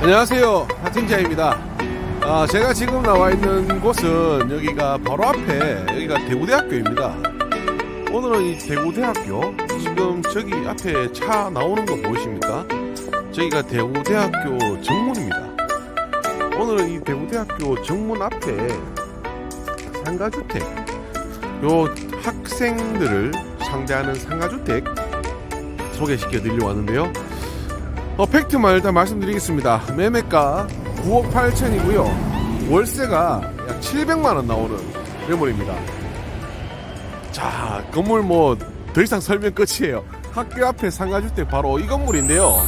안녕하세요, 하팅자입니다. 제가 지금 나와 있는 곳은 여기가 바로 앞에 여기가 대구대학교입니다. 오늘은 이 대구대학교, 지금 저기 앞에 차 나오는 거 보이십니까? 저기가 대구대학교 정문입니다. 오늘은 이 대구대학교 정문 앞에 상가주택, 요 학생들을 상대하는 상가주택 소개시켜 드리려고 하는데요. 팩트만 일단 말씀드리겠습니다. 매매가 9억 8천이고요 월세가 약 700만원 나오는 매물입니다. 자, 건물 뭐 더 이상 설명 끝이에요. 학교 앞에 상가주택 바로 이 건물인데요,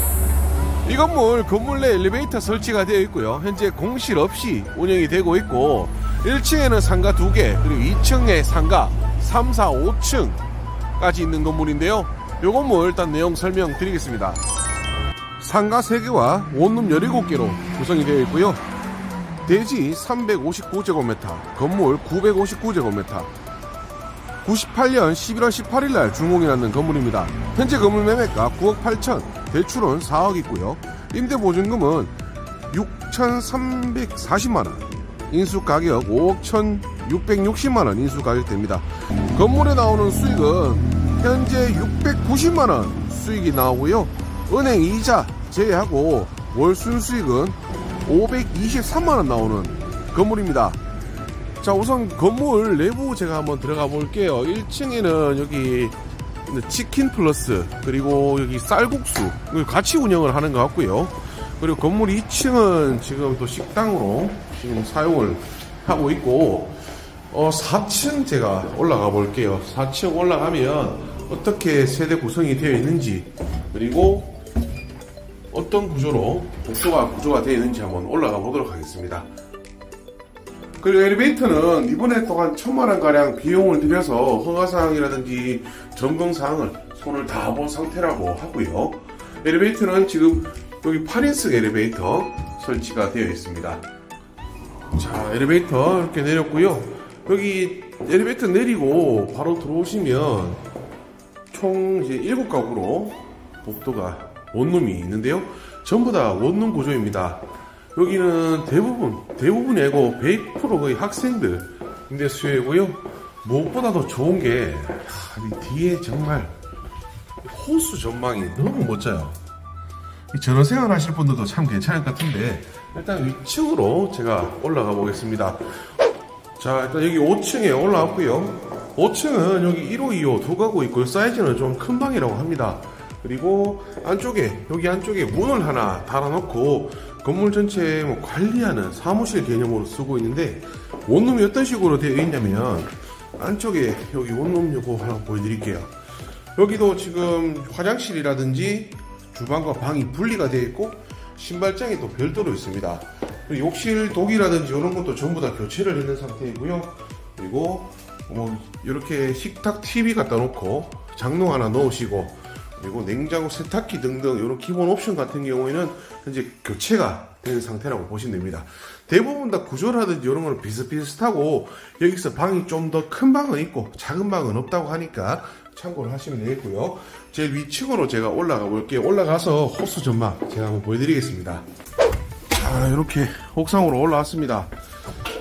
이 건물 내 엘리베이터 설치가 되어 있고요, 현재 공실 없이 운영이 되고 있고, 1층에는 상가 2개, 그리고 2층에 상가 3, 4, 5층까지 있는 건물인데요. 요 건물 일단 내용 설명 드리겠습니다. 상가 3개와 원룸 17개로 구성이 되어 있고요. 대지 359제곱미터, 건물 959제곱미터, 98년 11월 18일날 준공이 났는 건물입니다. 현재 건물 매매가 9억 8천, 대출은 4억 있고요. 임대보증금은 6,340만원, 인수가격 5억 1,660만원 인수가격됩니다. 건물에 나오는 수익은 현재 690만원 수익이 나오고요. 은행 이자 제외하고 월순수익은 523만원 나오는 건물입니다. 자, 우선 건물 내부 제가 한번 들어가 볼게요. 1층에는 여기 치킨 플러스, 그리고 여기 쌀국수 같이 운영을 하는 것 같고요. 그리고 건물 2층은 지금 또 식당으로 지금 사용을 하고 있고, 4층 제가 올라가 볼게요. 4층 올라가면 어떻게 세대 구성이 되어 있는지, 그리고 어떤 구조로 구조가 되어 있는지 한번 올라가 보도록 하겠습니다. 그리고 엘리베이터는 이번에 또한 1,000만원가량 비용을 들여서 허가사항이라든지 점검사항을 손을 다 본 상태라고 하고요. 엘리베이터는 지금 여기 8인승 엘리베이터 설치가 되어 있습니다. 자, 엘리베이터 이렇게 내렸고요. 여기 엘리베이터 내리고 바로 들어오시면 총 이제 7가구로 복도가 원룸이 있는데요, 전부 다 원룸 구조입니다. 여기는 대부분이고 100% 거의 학생들 임대 수요이고요. 무엇보다도 좋은 게 뒤에 정말 호수 전망이 너무 멋져요. 전원생활 하실 분들도 참 괜찮을 것 같은데, 일단 위층으로 제가 올라가 보겠습니다. 자, 일단 여기 5층에 올라왔고요. 5층은 여기 1호, 2호 두 가구 있고, 사이즈는 좀 큰 방이라고 합니다. 그리고 안쪽에, 여기 안쪽에 문을 하나 달아놓고 건물 전체 뭐 관리하는 사무실 개념으로 쓰고 있는데, 원룸이 어떤 식으로 되어 있냐면, 안쪽에 여기 원룸 요거 하나 보여드릴게요. 여기도 지금 화장실이라든지 주방과 방이 분리가 되어 있고, 신발장이 또 별도로 있습니다. 그리고 욕실 독이라든지 이런 것도 전부 다 교체를 했는 상태이고요. 그리고 뭐 이렇게 식탁 TV 갖다 놓고 장롱 하나 넣으시고, 그리고 냉장고, 세탁기 등등 이런 기본 옵션 같은 경우에는 현재 교체가 된 상태라고 보시면 됩니다. 대부분 다 구조라든지 이런 거는 비슷비슷하고, 여기서 방이 좀 더 큰 방은 있고 작은 방은 없다고 하니까 참고를 하시면 되겠고요. 제일 위층으로 제가 올라가 볼게요. 올라가서 호수 전망 제가 한번 보여드리겠습니다. 자, 이렇게 옥상으로 올라왔습니다.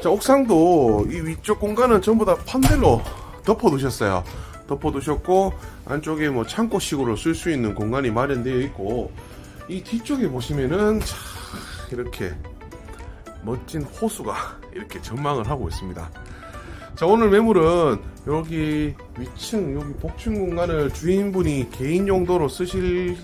자, 옥상도 이 위쪽 공간은 전부 다 판넬로 덮어두셨고 안쪽에 뭐 창고식으로 쓸 수 있는 공간이 마련되어 있고, 이 뒤쪽에 보시면은 이렇게 멋진 호수가 이렇게 전망을 하고 있습니다. 자, 오늘 매물은 여기 위층, 여기 복층 공간을 주인분이 개인 용도로 쓸 수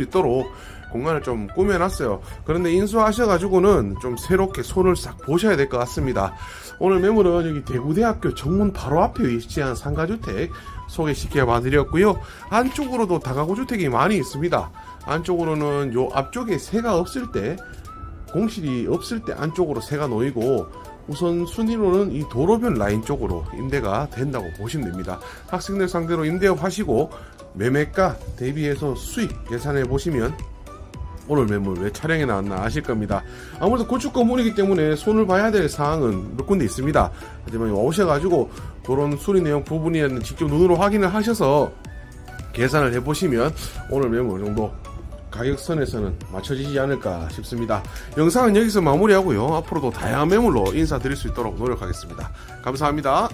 있도록 공간을 좀 꾸며놨어요. 그런데 인수하셔가지고는 좀 새롭게 손을 싹 보셔야 될 것 같습니다. 오늘 매물은 여기 대구대학교 정문 바로 앞에 위치한 상가주택 소개시켜봐드렸고요. 안쪽으로도 다가구주택이 많이 있습니다. 안쪽으로는 요 앞쪽에 새가 없을 때, 공실이 없을 때 안쪽으로 새가 놓이고, 우선순위로는 이 도로변 라인 쪽으로 임대가 된다고 보시면 됩니다. 학생들 상대로 임대업 하시고 매매가 대비해서 수익 계산해 보시면 오늘 매물 왜 촬영에 나왔나 아실 겁니다. 아무래도 건축 건물이기 때문에 손을 봐야 될 사항은 몇 군데 있습니다. 하지만 오셔가지고 그런 수리 내용 부분이라는 직접 눈으로 확인을 하셔서 계산을 해보시면 오늘 매물 정도 가격선에서는 맞춰지지 않을까 싶습니다. 영상은 여기서 마무리하고요. 앞으로도 다양한 매물로 인사드릴 수 있도록 노력하겠습니다. 감사합니다.